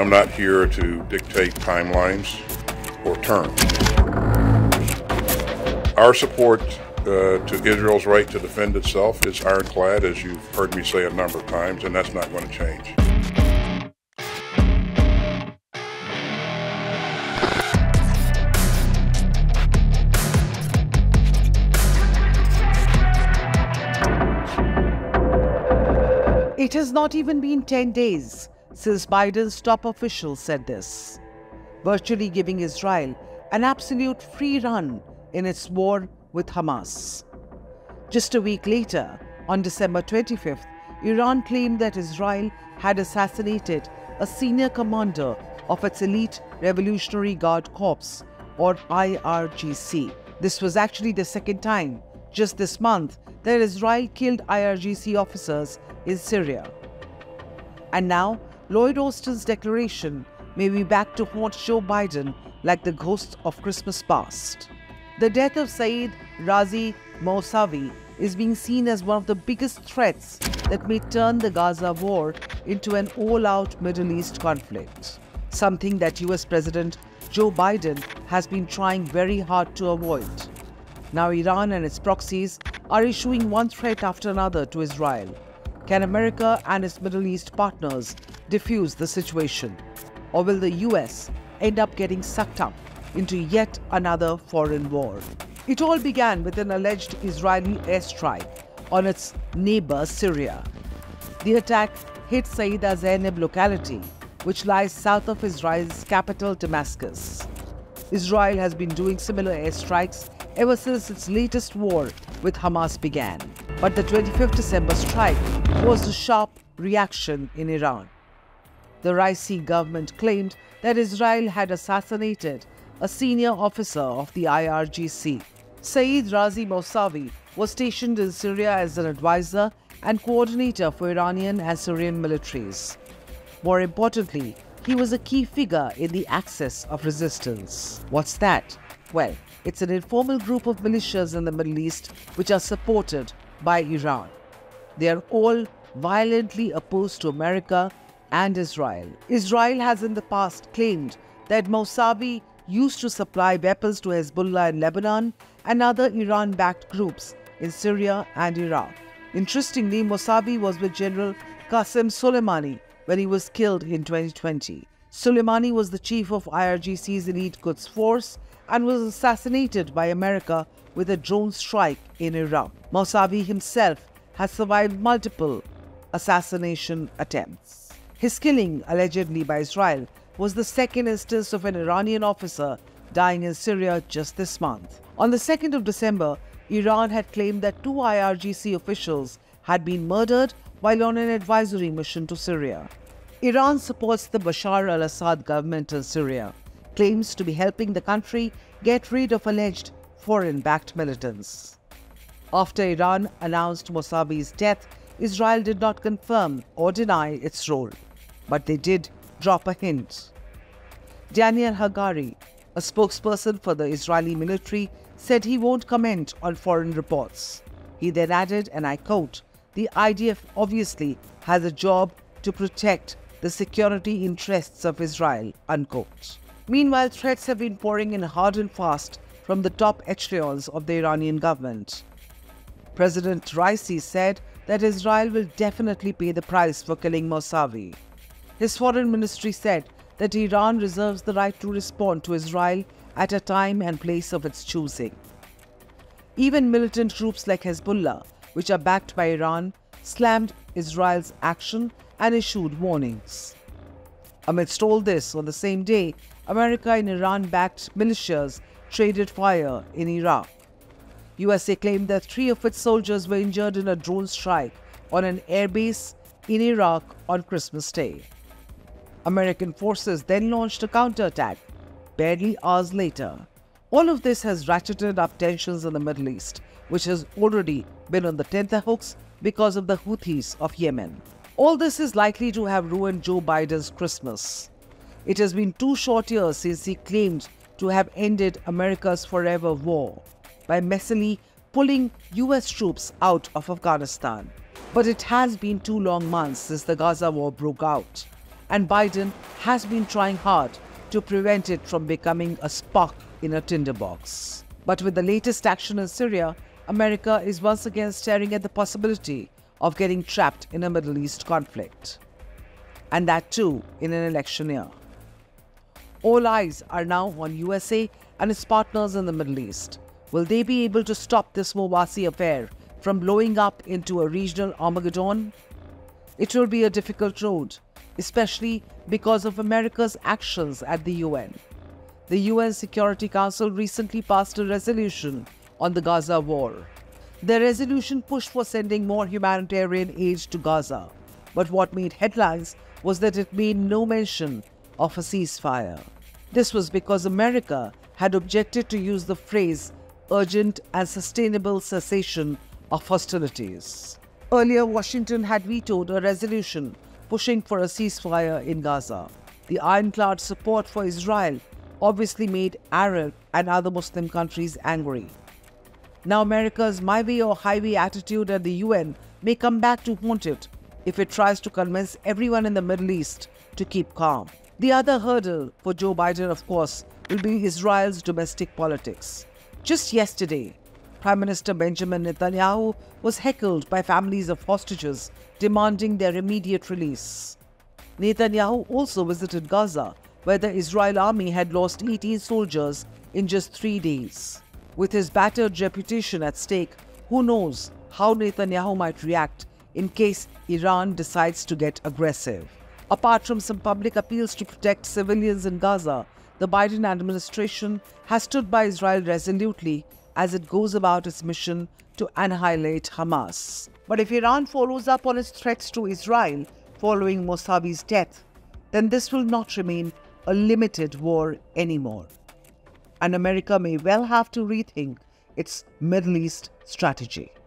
And I'm not here to dictate timelines or terms. Our support to Israel's right to defend itself is ironclad, as you've heard me say a number of times, and that's not going to change. It has not even been 10 days since Biden's top official said this, virtually giving Israel an absolute free run in its war with Hamas. Just a week later, on December 25th, Iran claimed that Israel had assassinated a senior commander of its elite Revolutionary Guard Corps, or IRGC. This was actually the second time just this month that Israel killed IRGC officers in Syria. And now, Lloyd Austin's declaration may be back to haunt Joe Biden like the ghosts of Christmas past. The death of Sayyed Razi Mousavi is being seen as one of the biggest threats that may turn the Gaza war into an all-out Middle East conflict, something that US President Joe Biden has been trying very hard to avoid. Now Iran and its proxies are issuing one threat after another to Israel. Can America and its Middle East partners defuse the situation? Or will the US end up getting sucked up into yet another foreign war? It all began with an alleged Israeli airstrike on its neighbor Syria. The attack hit Sayyida Zeinab locality, which lies south of Israel's capital Damascus. Israel has been doing similar airstrikes ever since its latest war with Hamas began. But the 25th December strike was a sharp reaction in Iran. The Raisi government claimed that Israel had assassinated a senior officer of the IRGC. Sayyed Razi Mousavi was stationed in Syria as an advisor and coordinator for Iranian and Syrian militaries. More importantly, he was a key figure in the axis of resistance. What's that? Well, it's an informal group of militias in the Middle East which are supported by Iran. They are all violently opposed to America and Israel. Israel has in the past claimed that Mousavi used to supply weapons to Hezbollah in Lebanon and other Iran-backed groups in Syria and Iraq. Interestingly, Mousavi was with General Qasem Soleimani when he was killed in 2020. Soleimani was the chief of IRGC's elite Quds force and was assassinated by America with a drone strike in Iraq. Mousavi himself has survived multiple assassination attempts. His killing, allegedly by Israel, was the second instance of an Iranian officer dying in Syria just this month. On the 2nd of December, Iran had claimed that two IRGC officials had been murdered while on an advisory mission to Syria. Iran supports the Bashar al-Assad government in Syria, claims to be helping the country get rid of alleged foreign-backed militants. After Iran announced Mousavi's death, Israel did not confirm or deny its role, but they did drop a hint. Daniel Hagari, a spokesperson for the Israeli military, said he won't comment on foreign reports. He then added, and I quote, "The IDF obviously has a job to protect the security interests of Israel," unquote. Meanwhile, threats have been pouring in hard and fast from the top echelons of the Iranian government. President Raisi said that Israel will definitely pay the price for killing Mousavi. His foreign ministry said that Iran reserves the right to respond to Israel at a time and place of its choosing. Even militant groups like Hezbollah, which are backed by Iran, slammed Israel's action and issued warnings. Amidst all this, on the same day, America and Iran-backed militias traded fire in Iraq. USA claimed that three of its soldiers were injured in a drone strike on an airbase in Iraq on Christmas Day. American forces then launched a counterattack barely hours later. All of this has ratcheted up tensions in the Middle East, which has already been on the tenterhooks because of the Houthis of Yemen. All this is likely to have ruined Joe Biden's Christmas. It has been 2 short years since he claimed to have ended America's forever war by messily pulling US troops out of Afghanistan. But it has been 2 long months since the Gaza war broke out, and Biden has been trying hard to prevent it from becoming a spark in a tinderbox. But with the latest action in Syria, America is once again staring at the possibility of getting trapped in a Middle East conflict. And that too in an election year. All eyes are now on USA and its partners in the Middle East. Will they be able to stop this Mousavi affair from blowing up into a regional Armageddon? It will be a difficult road, especially because of America's actions at the UN. The UN Security Council recently passed a resolution on the Gaza war. The resolution pushed for sending more humanitarian aid to Gaza, but what made headlines was that it made no mention of a ceasefire. This was because America had objected to use the phrase urgent and sustainable cessation of hostilities. Earlier, Washington had vetoed a resolution pushing for a ceasefire in Gaza. The ironclad support for Israel obviously made Arab and other Muslim countries angry. Now America's my way or highway attitude at the UN may come back to haunt it if it tries to convince everyone in the Middle East to keep calm. The other hurdle for Joe Biden, of course, will be Israel's domestic politics. Just yesterday, Prime Minister Benjamin Netanyahu was heckled by families of hostages demanding their immediate release. Netanyahu also visited Gaza, where the Israel army had lost 18 soldiers in just 3 days. With his battered reputation at stake, who knows how Netanyahu might react in case Iran decides to get aggressive. Apart from some public appeals to protect civilians in Gaza, the Biden administration has stood by Israel resolutely as it goes about its mission to annihilate Hamas. But if Iran follows up on its threats to Israel following Mousavi's death, then this will not remain a limited war anymore. And America may well have to rethink its Middle East strategy.